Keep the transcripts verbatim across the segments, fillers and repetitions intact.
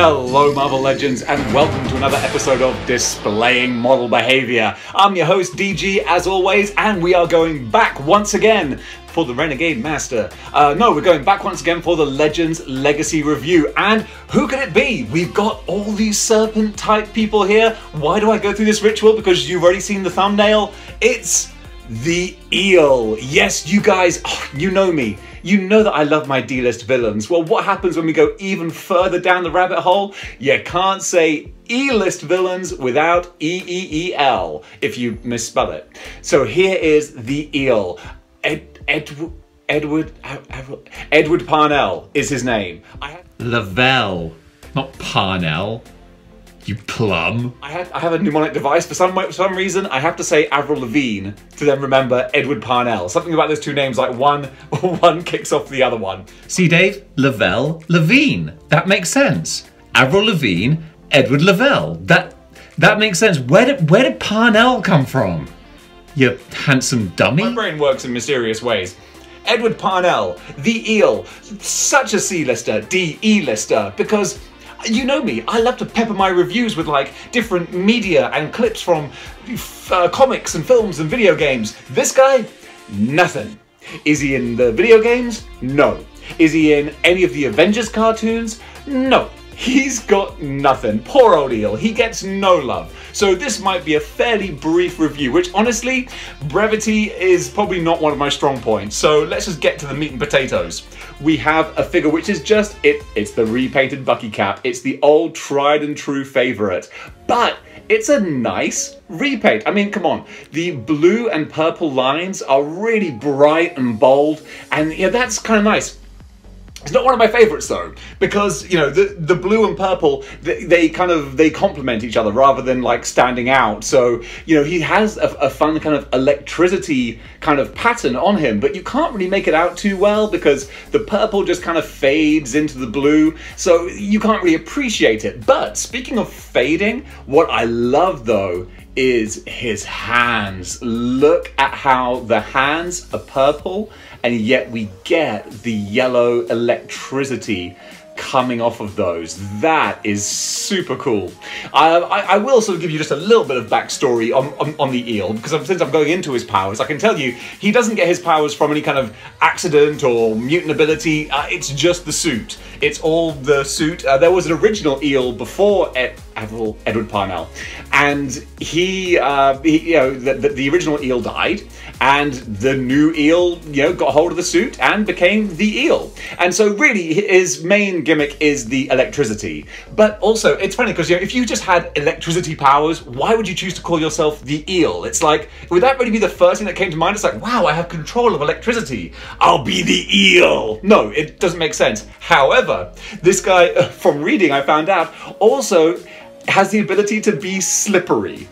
Hello Marvel Legends and welcome to another episode of Displaying Model Behaviour. I'm your host D G as always, and we are going back once again for the Renegade Master. Uh, no, we're going back once again for the Legends Legacy review. And who could it be? We've got all these serpent type people here. Why do I go through this ritual? Because you've already seen the thumbnail. It's The Eel. Yes, you guys, oh, you know me. You know that I love my D-list villains. Well, what happens when we go even further down the rabbit hole? You can't say E-list villains without E E E L if you misspell it. So here is The Eel. Ed, Edward, Edward, Edward Parnell is his name. I have Lavelle, not Parnell. You plum. I have, I have a mnemonic device. For some, for some reason, I have to say Avril Lavigne to then remember Edward Parnell. Something about those two names, like one, one kicks off the other one. See, Dave? Lavelle, Lavigne. That makes sense. Avril Lavigne, Edward Lavelle. That that makes sense. Where did, where did Parnell come from? You handsome dummy. My brain works in mysterious ways. Edward Parnell, The Eel. Such a C-lister, D E lister, because you know me, I love to pepper my reviews with like different media and clips from uh, comics and films and video games. This guy, nothing. Is he in the video games? No. Is he in any of the Avengers cartoons? No. He's got nothing. Poor old Eel, he gets no love. So this might be a fairly brief review, which honestly, brevity is probably not one of my strong points. So let's just get to the meat and potatoes. We have a figure which is just, it, it's the repainted Bucky Cap. It's the old tried and true favorite, but it's a nice repaint. I mean, come on. The blue and purple lines are really bright and bold, and yeah, that's kind of nice. It's not one of my favorites though, because you know the the blue and purple they, they kind of they complement each other rather than like standing out. So you know he has a, a fun kind of electricity kind of pattern on him, but you can't really make it out too well because the purple just kind of fades into the blue, so you can't really appreciate it. But speaking of fading, what I love though is his hands. Look at how the hands are purple, and yet we get the yellow electricity coming off of those. That is super cool. I, I, I will sort of give you just a little bit of backstory on, on, on the Eel, because I'm, since I'm going into his powers, I can tell you he doesn't get his powers from any kind of accident or mutant ability. Uh, it's just the suit. It's all the suit. Uh, there was an original Eel before Ed, Avril, Edward Parnell, and he, uh, he you know, the, the, the original Eel died, and the new Eel, you know, got hold of the suit and became the Eel. And so really his main gimmick is the electricity. But also it's funny because you know if you just had electricity powers, why would you choose to call yourself the Eel? It's like, would that really be the first thing that came to mind? It's like, wow, I have control of electricity, I'll be the Eel. No, it doesn't make sense. However, this guy, from reading I found out, also has the ability to be slippery.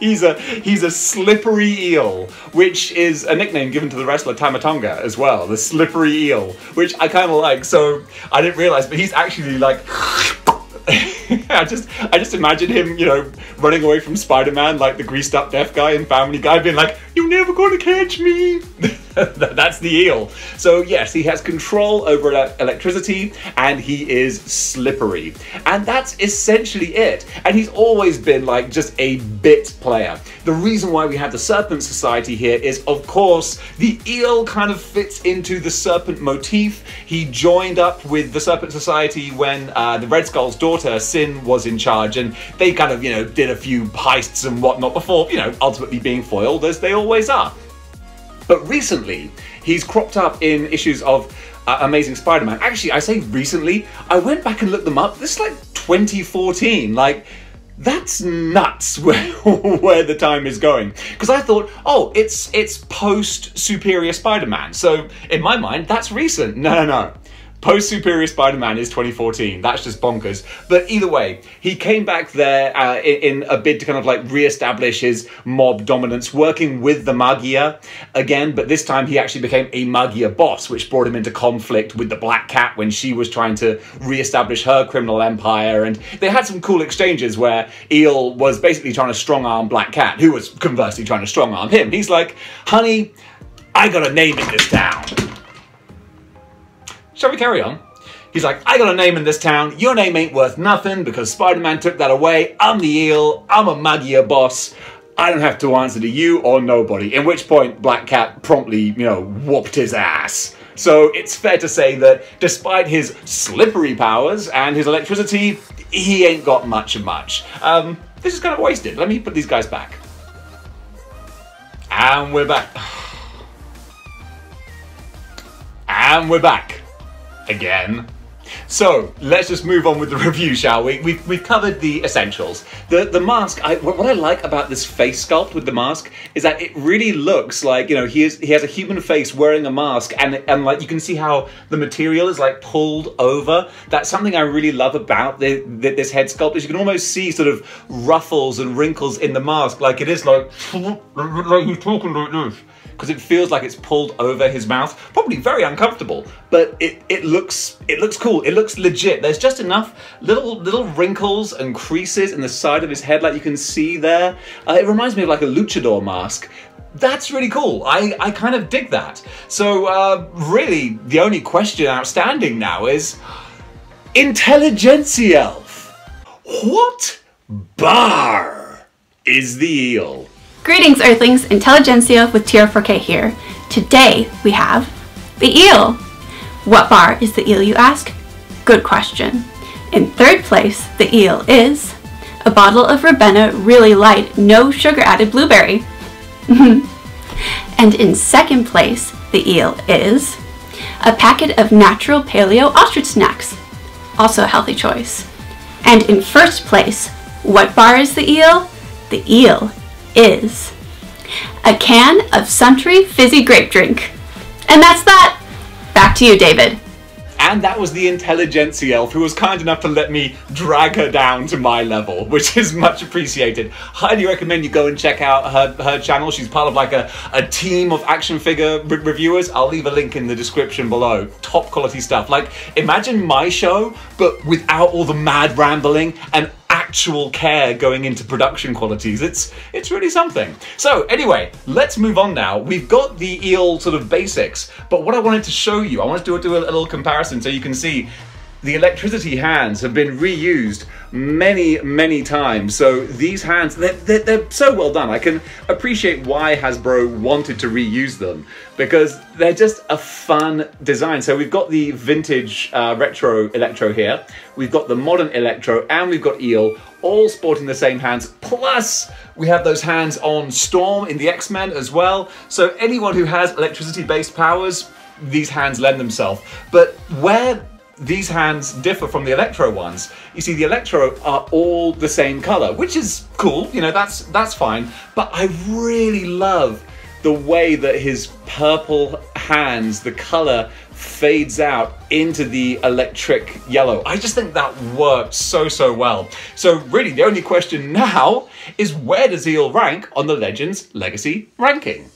He's a he's a slippery eel, which is a nickname given to the wrestler Tamatonga as well, the slippery eel, which I kind of like. So I didn't realize, but he's actually like, I just I just imagine him, you know, running away from Spider-Man, like the greased up deaf guy in Family Guy, being like, "You're never gonna catch me." That's the eel. So yes, he has control over electricity and he is slippery. And that's essentially it. And he's always been like just a bit player. The reason why we have the Serpent Society here is, of course, the eel kind of fits into the serpent motif. He joined up with the Serpent Society when uh, the Red Skull's daughter, Sin, was in charge, and they kind of, you know, did a few heists and whatnot before, you know, ultimately being foiled as they always are. But recently, he's cropped up in issues of uh, Amazing Spider-Man. Actually, I say recently, I went back and looked them up. This is like twenty fourteen, like, that's nuts where, where the time is going. Because I thought, oh, it's, it's post-Superior Spider-Man. So in my mind, that's recent. No, no, no. Post-Superior Spider-Man is twenty fourteen. That's just bonkers. But either way, he came back there uh, in, in a bid to kind of like re-establish his mob dominance, working with the Magia again, but this time he actually became a Magia boss, which brought him into conflict with the Black Cat when she was trying to re-establish her criminal empire. And they had some cool exchanges where Eel was basically trying to strong-arm Black Cat, who was conversely trying to strong-arm him. He's like, honey, I got a name in this town. Shall we carry on? He's like, I got a name in this town, your name ain't worth nothing because Spider-Man took that away, I'm the Eel, I'm a Magia boss, I don't have to answer to you or nobody. In which point, Black Cat promptly, you know, whooped his ass. So it's fair to say that despite his slippery powers and his electricity, he ain't got much of much. Um, this is kind of wasted. Let me put these guys back. And we're back. And we're back. Again. So, let's just move on with the review, shall we? We've, we've covered the essentials. The, the mask, I, what I like about this face sculpt with the mask is that it really looks like, you know, he, is, he has a human face wearing a mask, and, and like you can see how the material is like pulled over. That's something I really love about the, the, this head sculpt, is you can almost see sort of ruffles and wrinkles in the mask, like it is like, like he's talking like this. Because it feels like it's pulled over his mouth. Probably very uncomfortable, but it, it looks it looks cool. It looks legit. There's just enough little little wrinkles and creases in the side of his head, like you can see there. Uh, it reminds me of like a luchador mask. That's really cool. I, I kind of dig that. So uh, really, the only question outstanding now is Intelligencielf. What bar is the Eel? Greetings Earthlings, Intelligencielf with T R four K here. Today we have the Eel. What bar is the Eel, you ask? Good question. In third place, the Eel is a bottle of Ribena Really Light, no sugar added blueberry. And in second place, the Eel is a packet of natural paleo ostrich snacks, also a healthy choice. And in first place, what bar is the Eel? The Eel is a can of Suntory fizzy grape drink. And that's that. Back to you, David. And that was the Intelligencielf, who was kind enough to let me drag her down to my level, which is much appreciated. Highly recommend you go and check out her, her channel. She's part of like a, a team of action figure re reviewers. I'll leave a link in the description below. Top quality stuff. Like, imagine my show, but without all the mad rambling and actual care going into production qualities. It's it's really something. So anyway, let's move on now. We've got the Eel sort of basics, but what I wanted to show you, I wanted to do a little comparison so you can see the electricity hands have been reused many, many times. So these hands, they're, they're, they're so well done. I can appreciate why Hasbro wanted to reuse them, because they're just a fun design. So we've got the vintage uh, retro Electro here, we've got the modern Electro, and we've got Eel, all sporting the same hands. Plus, we have those hands on Storm in the X-Men as well. So anyone who has electricity-based powers, these hands lend themselves. But where these hands differ from the Electro ones, you see the Electro are all the same color, which is cool, you know, that's that's fine, but I really love the way that his purple hands, the color fades out into the electric yellow. I just think that worked so, so well. So really the only question now is, where does Eel rank on the Legends Legacy ranking?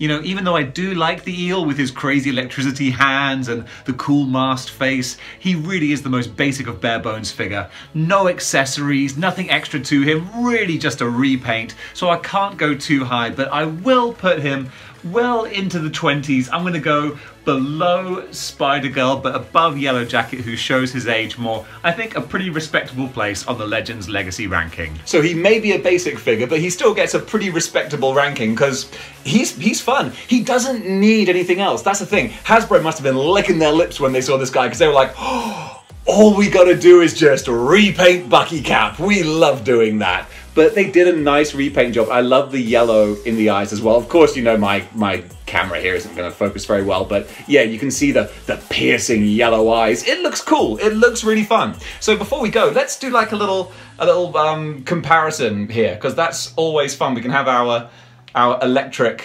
You know, even though I do like the Eel with his crazy electricity hands and the cool masked face, he really is the most basic of bare bones figure. No accessories, nothing extra to him, really just a repaint. So I can't go too high, but I will put him well into the twenties. I'm gonna go below Spider Girl, but above Yellow Jacket, who shows his age more. I think a pretty respectable place on the Legends Legacy ranking. So he may be a basic figure, but he still gets a pretty respectable ranking because he's he's fun. He doesn't need anything else. That's the thing. Hasbro must have been licking their lips when they saw this guy, because they were like, oh, all we gotta do is just repaint Bucky Cap. We love doing that. But they did a nice repaint job. I love the yellow in the eyes as well. Of course, you know, my, my camera here isn't gonna focus very well, but yeah, you can see the, the piercing yellow eyes. It looks cool, it looks really fun. So before we go, let's do like a little, a little um, comparison here, because that's always fun. We can have our, our electric,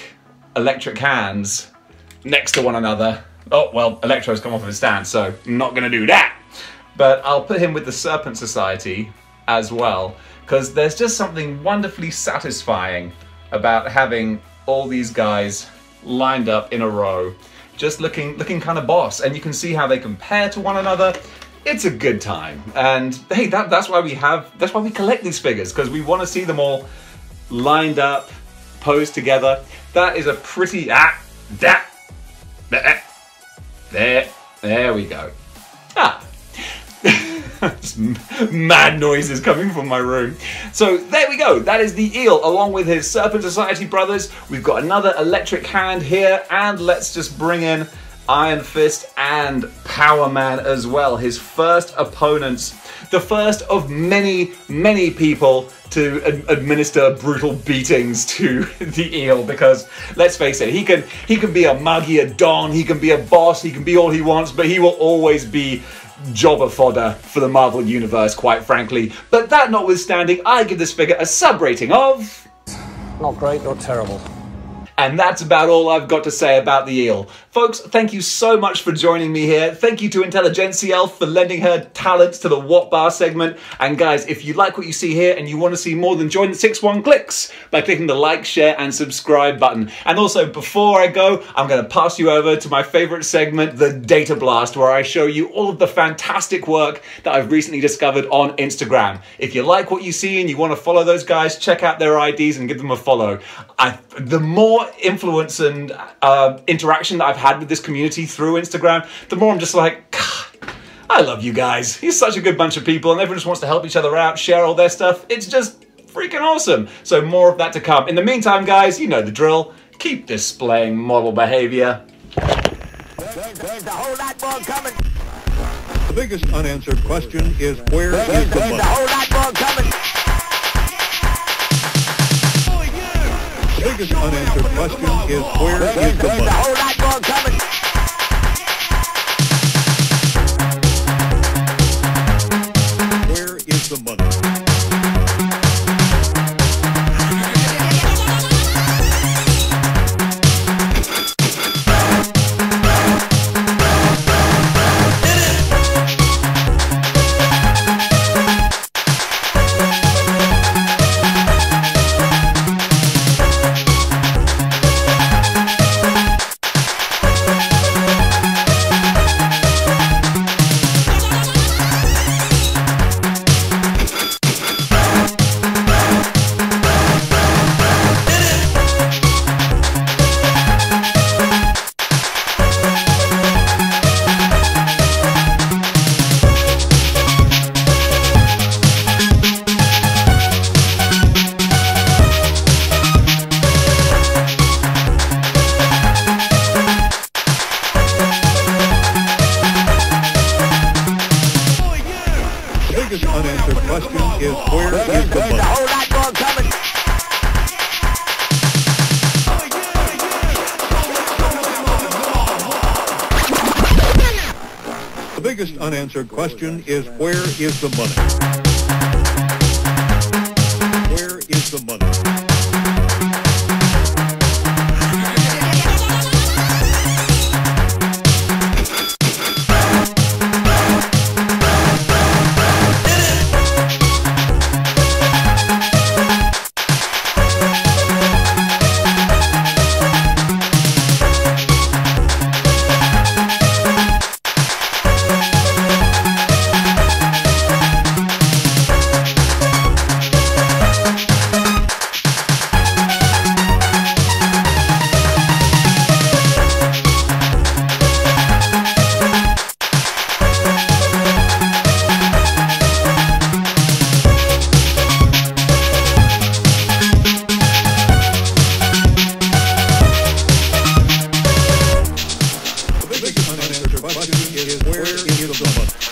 electric hands next to one another. Oh, well, Electro's come off of his stand, so I'm not gonna do that. But I'll put him with the Serpent Society as well, because there's just something wonderfully satisfying about having all these guys lined up in a row, just looking looking kind of boss, and you can see how they compare to one another. It's a good time, and hey, that, that's why we have, that's why we collect these figures, because we want to see them all lined up, posed together. That is a pretty, ah, that, there, there, there we go. just mad noises coming from my room. So there we go. That is the Eel along with his Serpent Society brothers. We've got another electric hand here, and let's just bring in Iron Fist and Power Man as well, his first opponents. The first of many, many people to ad administer brutal beatings to the Eel, because let's face it, he can he can be a mug, a don, he can be a boss, he can be all he wants, but he will always be jobber fodder for the Marvel Universe, quite frankly. But that notwithstanding, I give this figure a sub rating of... not great, not terrible. And that's about all I've got to say about the Eel. Folks, thank you so much for joining me here. Thank you to Intelligencielf for lending her talents to the What Bar segment. And guys, if you like what you see here and you want to see more, then join the six one Clicks by clicking the like, share, and subscribe button. And also, before I go, I'm going to pass you over to my favorite segment, the Data Blast, where I show you all of the fantastic work that I've recently discovered on Instagram. If you like what you see and you want to follow those guys, check out their I Ds and give them a follow. I, the more influence and uh, interaction that I've had with this community through Instagram, the more I'm just like, God, I love you guys. You're such a good bunch of people, and everyone just wants to help each other out, share all their stuff. It's just freaking awesome. So more of that to come. In the meantime, guys, you know the drill. Keep displaying model behavior. There's, there's a whole lot more coming. The biggest unanswered question is where there's, is the there's money? There's a whole lot more coming. The biggest unanswered question is where is the money? Where is the money? Unanswered question is where is the money? Where is the money? Where is the money?